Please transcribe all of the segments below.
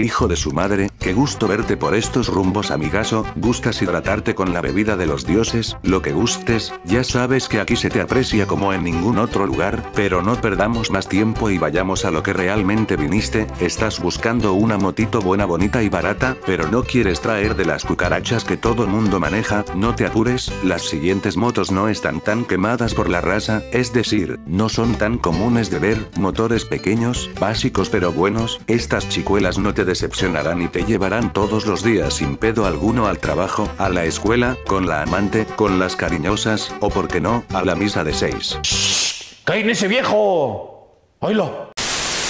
hijo de su madre, qué gusto verte por estos rumbos amigazo, gustas hidratarte con la bebida de los dioses, lo que gustes, ya sabes que aquí se te aprecia como en ningún otro lugar, pero no perdamos más tiempo y vayamos a lo que realmente viniste, estás buscando una motito buena, bonita y barata, pero no quieres traer de las cucarachas que todo mundo maneja, no te apures, las siguientes motos no están tan quemadas por la raza, es decir, no son tan comunes de ver, motores pequeños, básicos pero buenos, estas chicuelas no te decepcionarán y te llevarán todos los días sin pedo alguno al trabajo, a la escuela, con la amante, con las cariñosas, o por qué no, a la misa de 6. ¡Shh! ¡Cae en ese viejo! ¡Oílo!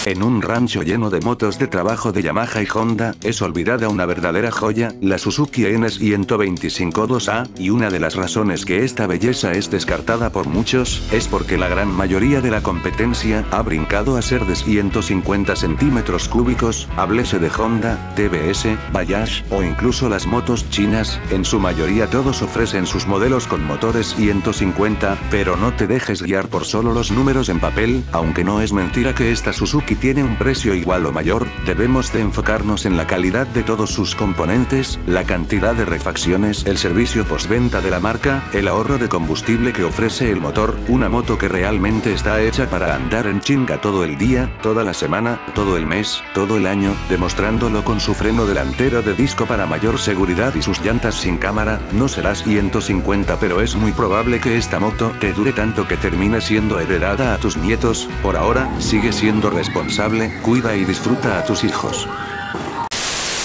En un rancho lleno de motos de trabajo de Yamaha y Honda, es olvidada una verdadera joya, la Suzuki NS 125 2A, y una de las razones que esta belleza es descartada por muchos, es porque la gran mayoría de la competencia ha brincado a ser de 150 centímetros cúbicos, háblese de Honda, TVS, Bajaj, o incluso las motos chinas, en su mayoría todos ofrecen sus modelos con motores 150, pero no te dejes guiar por solo los números en papel, aunque no es mentira que esta Suzuki tiene un precio igual o mayor, debemos de enfocarnos en la calidad de todos sus componentes, la cantidad de refacciones, el servicio postventa de la marca, el ahorro de combustible que ofrece el motor, una moto que realmente está hecha para andar en chinga todo el día, toda la semana, todo el mes, todo el año, demostrándolo con su freno delantero de disco para mayor seguridad y sus llantas sin cámara, no será 150 pero es muy probable que esta moto te dure tanto que termine siendo heredada a tus nietos, por ahora, sigue siendo responsable, cuida y disfruta a tus hijos.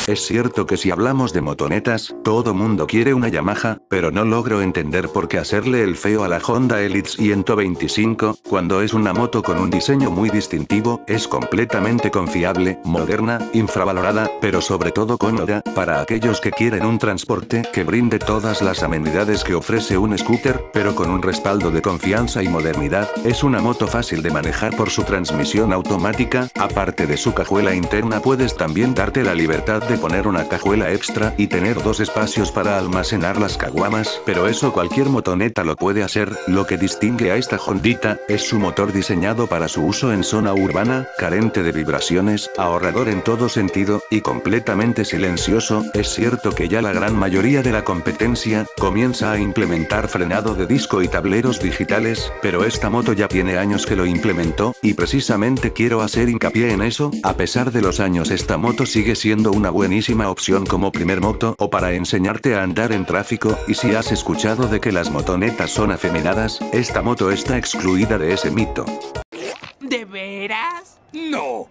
Es cierto que si hablamos de motonetas, todo mundo quiere una Yamaha, pero no logro entender por qué hacerle el feo a la Honda Elite 125, cuando es una moto con un diseño muy distintivo, es completamente confiable, moderna, infravalorada, pero sobre todo cómoda, para aquellos que quieren un transporte que brinde todas las amenidades que ofrece un scooter, pero con un respaldo de confianza y modernidad, es una moto fácil de manejar por su transmisión automática, aparte de su cajuela interna puedes también darte la libertad de poner una cajuela extra y tener dos espacios para almacenar las caguamas, pero eso cualquier motoneta lo puede hacer, lo que distingue a esta Hondita, es su motor diseñado para su uso en zona urbana, carente de vibraciones, ahorrador en todo sentido, y completamente silencioso, es cierto que ya la gran mayoría de la competencia, comienza a implementar frenado de disco y tableros digitales, pero esta moto ya tiene años que lo implementó, y precisamente quiero hacer hincapié en eso, a pesar de los años esta moto sigue siendo una buenísima opción como primer moto o para enseñarte a andar en tráfico, y si has escuchado de que las motonetas son afeminadas, esta moto está excluida de ese mito. ¿De veras? ¡No!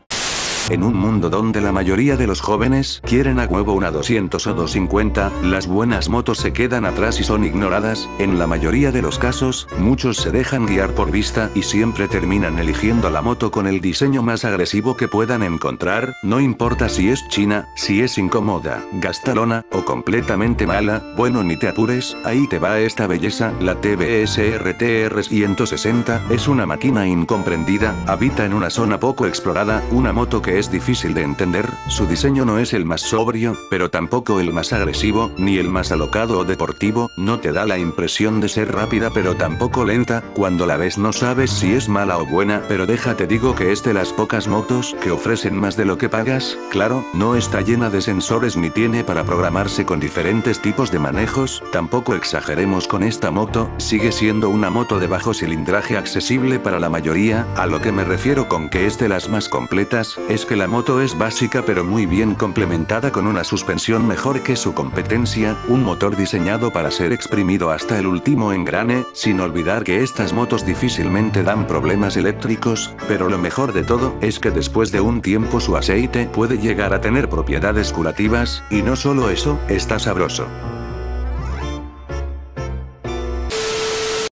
En un mundo donde la mayoría de los jóvenes quieren a huevo una 200 o 250, las buenas motos se quedan atrás y son ignoradas, en la mayoría de los casos, muchos se dejan guiar por vista y siempre terminan eligiendo la moto con el diseño más agresivo que puedan encontrar, no importa si es china, si es incómoda, gastalona, o completamente mala, bueno ni te apures, ahí te va esta belleza, la TVS RTR 160, es una máquina incomprendida, habita en una zona poco explorada, una moto que es difícil de entender, su diseño no es el más sobrio, pero tampoco el más agresivo, ni el más alocado o deportivo, no te da la impresión de ser rápida pero tampoco lenta, cuando la ves no sabes si es mala o buena, pero déjate digo que es de las pocas motos que ofrecen más de lo que pagas, claro, no está llena de sensores ni tiene para programarse con diferentes tipos de manejos, tampoco exageremos con esta moto, sigue siendo una moto de bajo cilindraje accesible para la mayoría, a lo que me refiero con que es de las más completas, es que la moto es básica pero muy bien complementada con una suspensión mejor que su competencia, un motor diseñado para ser exprimido hasta el último engrane, sin olvidar que estas motos difícilmente dan problemas eléctricos, pero lo mejor de todo es que después de un tiempo su aceite puede llegar a tener propiedades curativas, y no solo eso, está sabroso.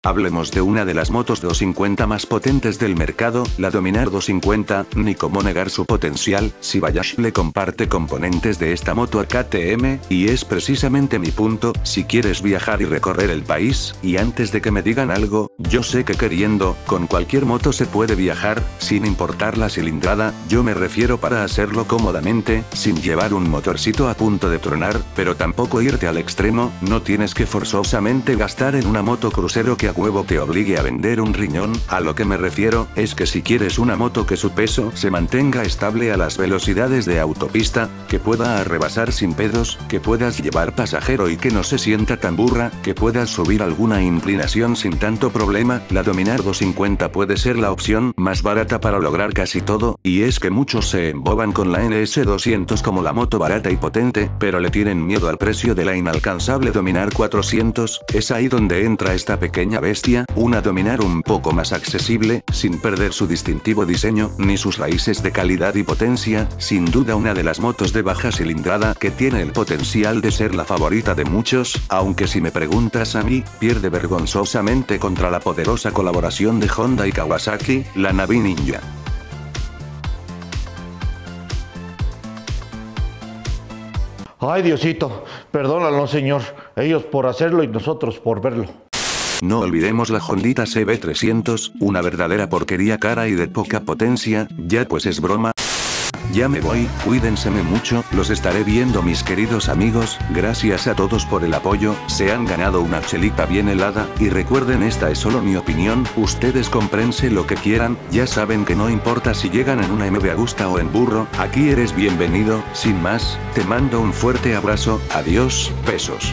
Hablemos de una de las motos 250 más potentes del mercado, la Dominar 250, ni cómo negar su potencial, si Bajaj le comparte componentes de esta moto a KTM, y es precisamente mi punto, si quieres viajar y recorrer el país, y antes de que me digan algo, yo sé que queriendo, con cualquier moto se puede viajar, sin importar la cilindrada, yo me refiero para hacerlo cómodamente, sin llevar un motorcito a punto de tronar, pero tampoco irte al extremo, no tienes que forzosamente gastar en una moto crucero que a huevo te obligue a vender un riñón. A lo que me refiero es que si quieres una moto que su peso se mantenga estable a las velocidades de autopista, que pueda rebasar sin pedos, que puedas llevar pasajero y que no se sienta tan burra, que puedas subir alguna inclinación sin tanto problema, la Dominar 250 puede ser la opción más barata para lograr casi todo. Y es que muchos se emboban con la NS200 como la moto barata y potente, pero le tienen miedo al precio de la inalcanzable Dominar 400, es ahí donde entra esta pequeña bestia, una Dominar un poco más accesible, sin perder su distintivo diseño, ni sus raíces de calidad y potencia, sin duda una de las motos de baja cilindrada que tiene el potencial de ser la favorita de muchos, aunque si me preguntas a mí, pierde vergonzosamente contra la poderosa colaboración de Honda y Kawasaki, la Navi Ninja. Ay, Diosito, perdónanos, Señor, ellos por hacerlo y nosotros por verlo. No olvidemos la Hondita CB300, una verdadera porquería cara y de poca potencia, ya pues es broma. Ya me voy, cuídenseme mucho, los estaré viendo mis queridos amigos, gracias a todos por el apoyo, se han ganado una chelita bien helada, y recuerden, esta es solo mi opinión, ustedes cómprense lo que quieran, ya saben que no importa si llegan en una MV Agusta o en burro, aquí eres bienvenido. Sin más, te mando un fuerte abrazo, adiós, besos.